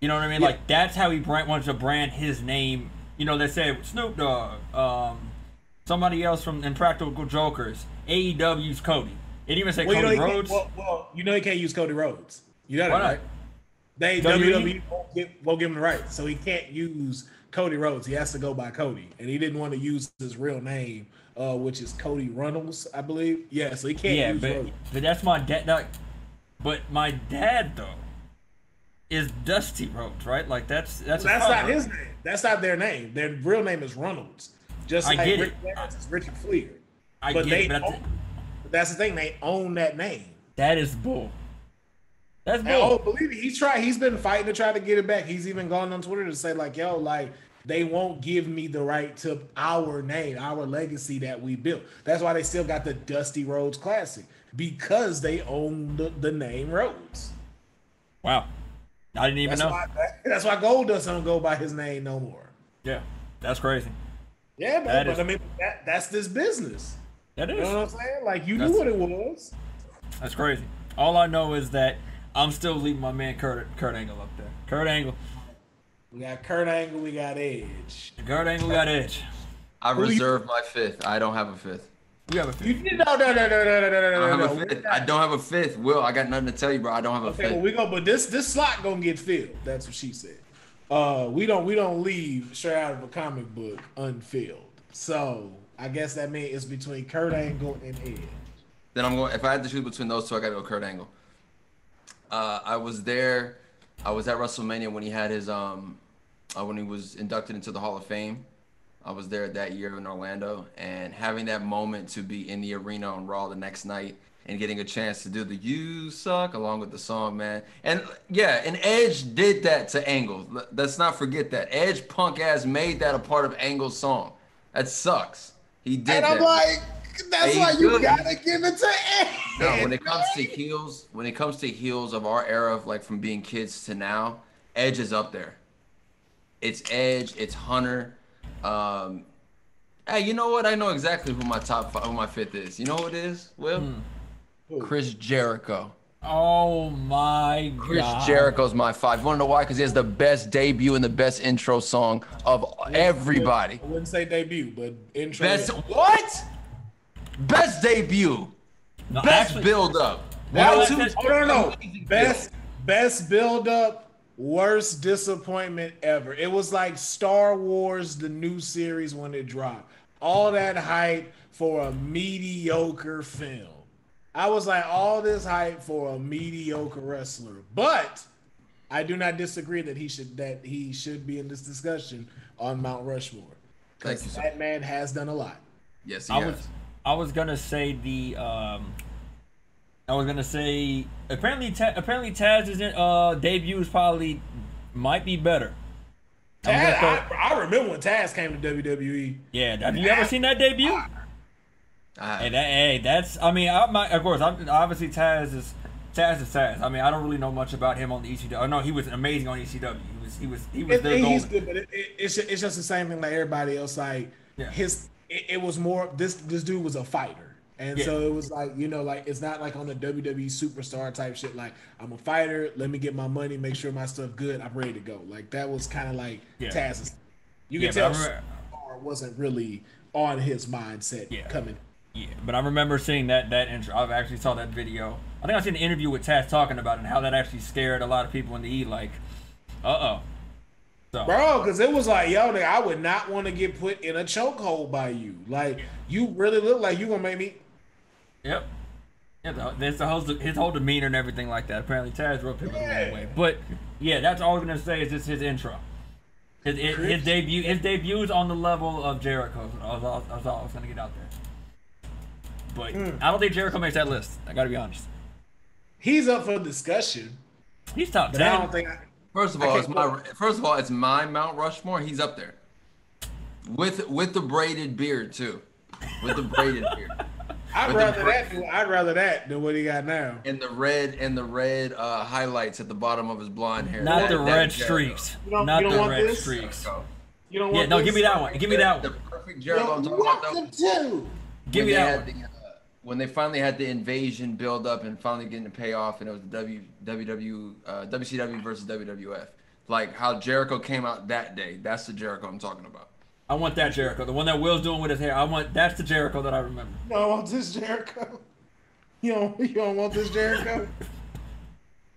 You know what I mean? Yeah. Like that's how he brand, wants to brand his name. You know, they said Snoop Dogg. Um, somebody else from Impractical Jokers. A E W's Cody. It even said well, Cody you know Rhodes. Well, well, you know he can't use Cody Rhodes. You know that, right? They W W E won't give, won't give him the right, so he can't use Cody Rhodes. He has to go by Cody, and he didn't want to use his real name, uh, which is Cody Runnels, I believe. Yeah, so he can't. Yeah, use but, Rhodes. But that's my that, But my dad, though, is Dusty Rhodes, right? Like, that's that's, well, that's not his name. That's not their name. Their real name is Reynolds. Just I like get Rick it. Reynolds is Richard Fleer. I but get they it, but, own, but that's the thing. They own that name. That is bull. That's bull. And, oh, believe me, he's tried. He's been fighting to try to get it back. He's even gone on Twitter to say, like, yo, like, they won't give me the right to our name, our legacy that we built. That's why they still got the Dusty Rhodes Classic, because they own the, the name Rhodes. Wow. I didn't even that's know. Why, that's why Gold doesn't go by his name no more. Yeah, that's crazy. Yeah, man, that but is, I mean, that, that's this business. That is. You know what I'm saying? Like, you that's, knew what it was. That's crazy. All I know is that I'm still leaving my man Kurt, Kurt Angle up there. Kurt Angle. We got Kurt Angle, we got Edge. Kurt Angle got Edge. I reserve my fifth. I don't have a fifth. You have a fifth. You did no no no no no no no no. I don't have a fifth. I don't have a fifth. Will, I got nothing to tell you, bro. I don't have a fifth. Okay, well, we go, but this this slot gonna get filled. That's what she said. Uh, we don't we don't leave straight out of a comic book unfilled. So I guess that means it's between Kurt Angle and Edge. Then I'm going. If I had to choose between those two, I gotta go Kurt Angle. Uh, I was there. I was at WrestleMania when he had his um. Uh, when he was inducted into the Hall of Fame. I was there that year in Orlando, and having that moment to be in the arena on Raw the next night and getting a chance to do the "You Suck" along with the song, man. And yeah, and Edge did that to Angle. Let's not forget that. Edge punk ass made that a part of Angle's song. That sucks. He did and that. And I'm like, that's why you gotta give it to Edge. No, when it comes to heels, when it comes to heels of our era, of like from being kids to now, Edge is up there. It's Edge, it's Hunter. Um, hey, you know what? I know exactly who my top five, who my fifth is. You know who it is, Will? Hmm. Chris Jericho. Oh my God. Chris Jericho's my five. You want to know why? Because he has the best debut and the best intro song of everybody. I wouldn't say debut, but intro. Best what? Best debut. No, best actually, build up. That two, oh, no, no. Best, best build up. Worst disappointment ever. It was like Star Wars, the new series, when it dropped. All that hype for a mediocre film. I was like, all this hype for a mediocre wrestler. But I do not disagree that he should that he should be in this discussion on Mount Rushmore. Because that man has done a lot. Yes, he I has. was I was gonna say the um I was gonna say apparently Ta apparently Taz's uh, debut is probably might be better. Taz, I, I remember when Taz came to W W E. Yeah, have you I, ever seen that debut? I, I, hey, that, hey, that's I mean, I might, of course, I'm, obviously Taz is Taz is Taz. I mean, I don't really know much about him on the E C W. Oh, no, he was amazing on E C W. He was he was he was. It, there he's golden. good, but it, it, it's just, it's just the same thing like everybody else. Like yeah. his, it, it was more this this dude was a fighter. And yeah. so it was like, you know, like, it's not like on the W W E superstar type shit. Like, I'm a fighter. Let me get my money, make sure my stuff good. I'm ready to go. Like, that was kind of like yeah. Taz's. You can yeah, tell Star wasn't really on his mindset yeah. coming. Yeah, but I remember seeing that that intro. I've actually saw that video. I think I seen an interview with Taz talking about it and how that actually scared a lot of people in the E, like, uh-oh. So. Bro, because it was like, yo, nigga, I would not want to get put in a chokehold by you. Like, yeah. you really look like you going to make me. Yep. Yeah, there's the whole his whole demeanor and everything like that. Apparently, Taz wrote people yeah. the wrong way. But yeah, that's all I'm gonna say is just his intro, his his, his debut. His debut is on the level of Jericho. That's all I was gonna get out there. But mm. I don't think Jericho makes that list. I gotta be honest. He's up for discussion. He's top ten. I don't think. I, first of all, it's my first of all it's my Mount Rushmore. He's up there. With with the braided beard too, with the braided beard. I'd rather that. Than, I'd rather that than what he got now. And the red and the red uh, highlights at the bottom of his blonde hair. Not that, the red streaks. You don't, Not you don't the want red this? streaks. You don't want yeah, no. This? Give me that one. Give me that the, one. The perfect Jericho. Give me that one. The, uh, when they finally had the invasion build up and finally getting the payoff, and it was the W W W uh, W C W versus W W F. Like how Jericho came out that day. That's the Jericho I'm talking about. I want that Jericho, the one that Will's doing with his hair. I want that's the Jericho that I remember. You don't want this Jericho. You don't, you don't want this Jericho.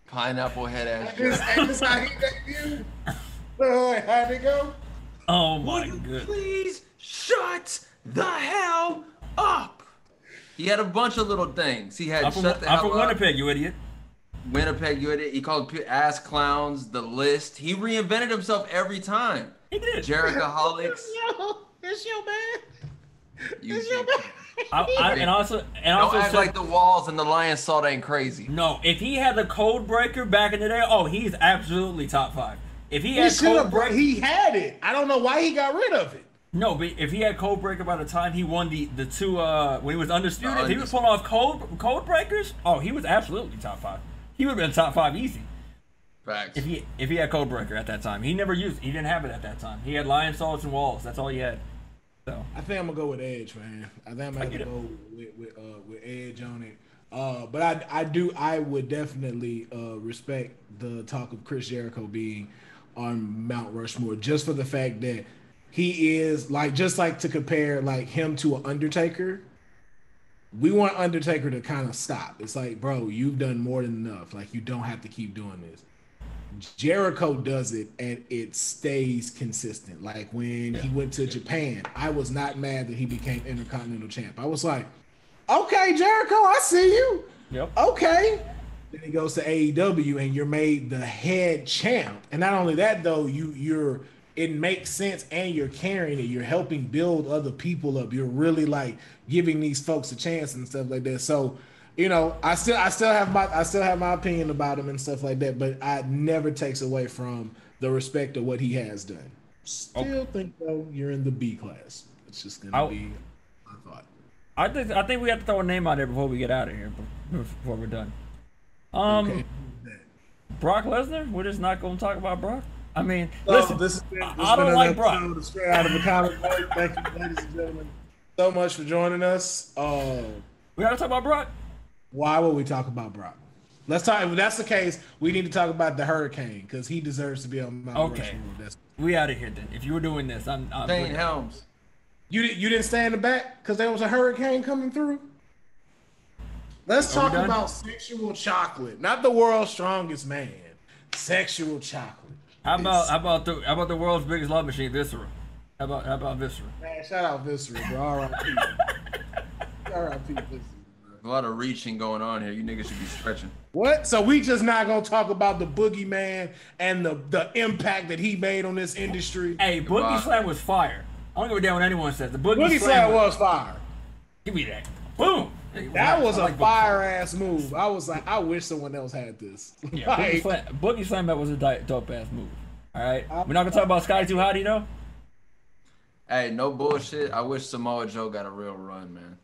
Pineapple head ass. Ain't this how he debuted? How'd it go? Oh my goodness! Please shut the hell up. He had a bunch of little things. He had I'm shut from, the I'm hell up. I'm from Winnipeg, you idiot. Winnipeg, you had it. He called ass clowns, the list. He reinvented himself every time. He did. Jerichoholics. Yo, it's your man. You it's your man. I, I, and also, and also, don't act so, like the Walls and the Lions Salt ain't crazy. No, if he had the Code Breaker back in the day, oh, he's absolutely top five. If he, he had Code Breaker, he had it. I don't know why he got rid of it. No, but if he had Code Breaker by the time he won the the two uh, when he was undisputed, if he was pulling off Code Code Breakers, oh, he was absolutely top five. He would have been top five easy. Facts. If he if he had Code Breaker at that time, he never used it. He didn't have it at that time. He had Lions, Salts, and Walls. That's all he had. So I think I'm gonna go with Edge, man. I think I'm gonna have to go with with, uh, with Edge on it. Uh, but I I do I would definitely uh, respect the talk of Chris Jericho being on Mount Rushmore just for the fact that he is like just like to compare like him to an Undertaker. We want Undertaker to kind of stop. It's like, bro, you've done more than enough. Like you don't have to keep doing this. Jericho does it and it stays consistent. Like when yeah. he went to Japan, I was not mad that he became Intercontinental Champ. I was like, okay, Jericho, I see you. Yep. Okay. Then he goes to A E W and you're made the head champ. And not only that though, you you're it makes sense and you're carrying it. You're helping build other people up. You're really like giving these folks a chance and stuff like that. So you know, I still, I still have my, I still have my opinion about him and stuff like that, but I never takes away from the respect of what he has done. Still okay. think though, you're in the B class. It's just gonna I'll, be my thought. I think, I think we have to throw a name out there before we get out of here, before we're done. Um, okay. Brock Lesnar. We're just not gonna talk about Brock. I mean, so, listen, this is been, this I don't like Brock. Straight out of the comic book. Thank you, ladies and gentlemen, so much for joining us. Uh, we gotta talk about Brock. Why would we talk about Brock? Let's talk. If that's the case, we need to talk about the Hurricane because he deserves to be on Mount okay. Rushmore. That's we out of here then. If you were doing this, I'm. I'm Dane Helms. You you didn't stay in the back because there was a hurricane coming through. Let's Are talk about sexual chocolate, not the world's strongest man. Sexual chocolate. How about it's... how about the how about the world's biggest love machine, Viscera? How about how about Viscera? Man, shout out Viscera, bro. R I P R I P Viscera. A lot of reaching going on here. You niggas should be stretching. What? So we just not gonna talk about the boogeyman and the the impact that he made on this industry. Hey, Goodbye. Boogie Slam was fire. I don't give a damn what anyone says. The Boogie, boogie Slam was, was fire. Give me that. Boom. Hey, that was I a like fire ass move. I was like, I wish someone else had this. Yeah, like, Boogie, Slam, Boogie Slam that was a dope ass move. All right, we're not gonna talk about Sky Too Hottie though. Hey, no bullshit. I wish Samoa Joe got a real run, man.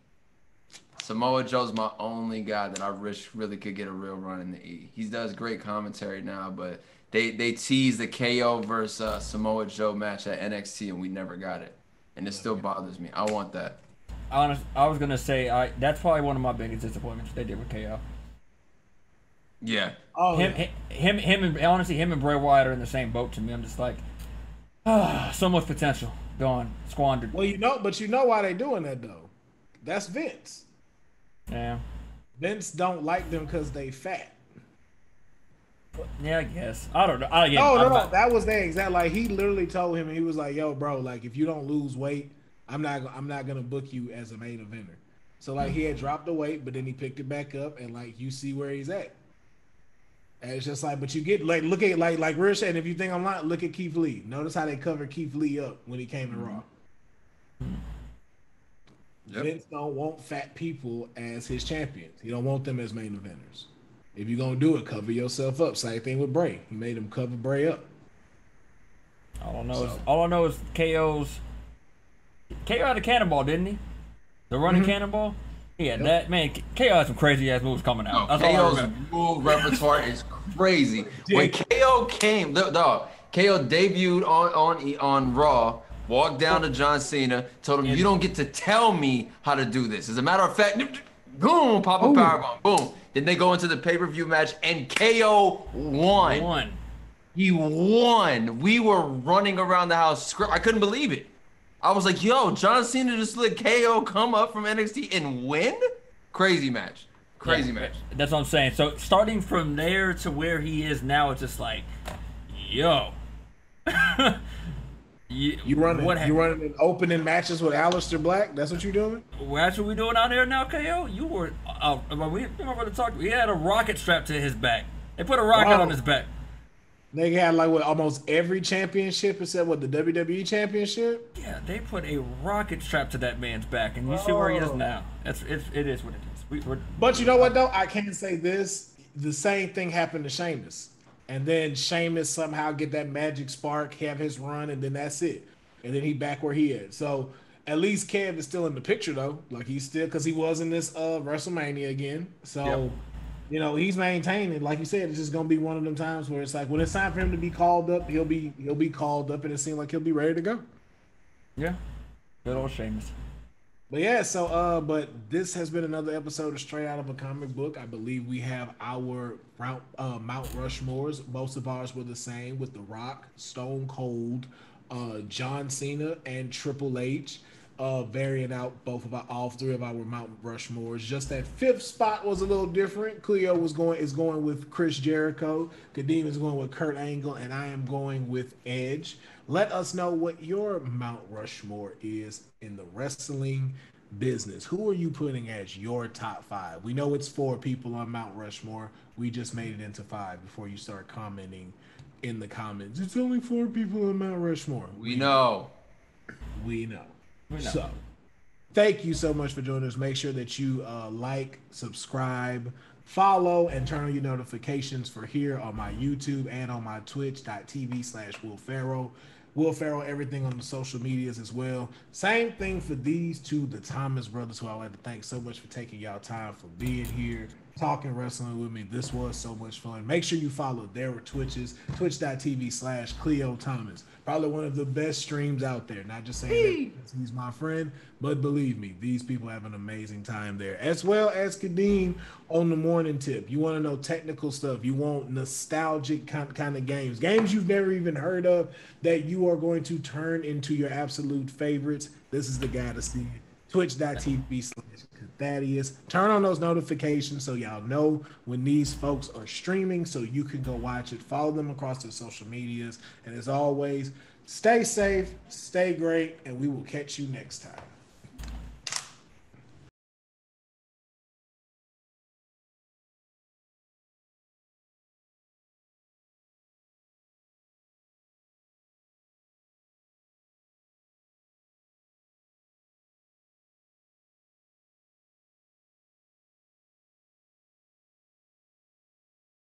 Samoa Joe's my only guy that I wish really could get a real run in the E. He does great commentary now, but they, they teased the K O versus uh, Samoa Joe match at N X T, and we never got it. And it still bothers me. I want that. Honest, I was going to say, I that's probably one of my biggest disappointments they did with K O. Yeah. Oh, him, yeah. him, him, and, honestly, him and Bray Wyatt are in the same boat to me. I'm just like, ah, so much potential gone, squandered. Well, you know, but you know why they doing that, though. That's Vince. Yeah, Vince don't like them because they fat. Yeah, I guess I don't know. I, yeah, no, no, no, that was the exact. Like he literally told him, he was like, "Yo, bro, like if you don't lose weight, I'm not, I'm not gonna book you as a main eventer." So like mm-hmm. he had dropped the weight, but then he picked it back up, and like you see where he's at. And it's just like, but you get like, look at like, like Rich, and if you think I'm not, look at Keith Lee. Notice how they covered Keith Lee up when he came mm-hmm. to Raw. Mm-hmm. Yep. Vince don't want fat people as his champions. He don't want them as main eventers. If you're gonna do it, cover yourself up. Same thing with Bray. He made him cover Bray up. All I know so. is all I know is K O's K O had a cannonball, didn't he? The running mm-hmm. cannonball. Yeah, yep. that man. K O had some crazy ass moves coming out. No, That's K O's move repertoire is crazy. When K O came, dog. K O debuted on on on Raw. Walked down to John Cena, told him, you don't get to tell me how to do this. As a matter of fact, boom, pop a powerbomb, boom. Then they go into the pay-per-view match, and K O won. won. He won. We were running around the house. I couldn't believe it. I was like, yo, John Cena just let K O come up from N X T and win? Crazy match. Crazy yeah, match. That's what I'm saying. So starting from there to where he is now, it's just like, yo. You, you running? What you running and opening matches with Aleister Black? That's what you doing? Well, that's what we doing out here now, K O. You were. Uh, we, we had a rocket strapped to his back. They put a rocket wow. on his back. They had like what, almost every championship except what, the W W E championship? Yeah, they put a rocket strap to that man's back, and you oh. see where he is now. That's it. It is what it is. We, we're, but you know what though, I can say this: the same thing happened to Sheamus, and then Sheamus somehow get that magic spark, have his run, and then that's it, and then he back where he is. So at least Kev is still in the picture though. Like he's still, because he was in this uh, WrestleMania again. So. Yep. You know, he's maintaining, like you said, it's just gonna be one of them times where it's like when it's time for him to be called up, he'll be he'll be called up, and it seems like he'll be ready to go. Yeah, good old Sheamus. But yeah, so uh, but this has been another episode of Straight Out of a Comic Book. I believe we have our Mount uh, Mount Rushmores. Most of ours were the same with The Rock, Stone Cold, uh, John Cena, and Triple H. Uh, varying out both of our, all three of our Mount Rushmores. Just that fifth spot was a little different. Cleo was going is going with Chris Jericho. Khadeem is going with Kurt Angle, and I am going with Edge. Let us know what your Mount Rushmore is in the wrestling business. Who are you putting as your top five? We know it's four people on Mount Rushmore. We just made it into five before you start commenting in the comments. It's only four people on Mount Rushmore. We, we know. know. We know. So, thank you so much for joining us. Make sure that you uh, like, subscribe, follow, and turn on your notifications for here on my YouTube and on my twitch dot t v slash Will Ferrell. Will Ferrell, everything on the social medias as well. Same thing for these two, the Thomas brothers, who I like to thank so much for taking y'all time for being here, talking wrestling with me. This was so much fun. Make sure you follow their Twitches, twitch dot t v slash Cleo Thomas. Probably one of the best streams out there. Not just saying that he's my friend, but believe me, these people have an amazing time there. As well as Khadeem on the Morning Tip. You want to know technical stuff. You want nostalgic kind of games. Games you've never even heard of that you are going to turn into your absolute favorites. This is the guy to see. twitch dot t v slash Thaddeus. Turn on those notifications so y'all know when these folks are streaming so you can go watch it. Follow them across their social medias. And as always, stay safe, stay great, and we will catch you next time.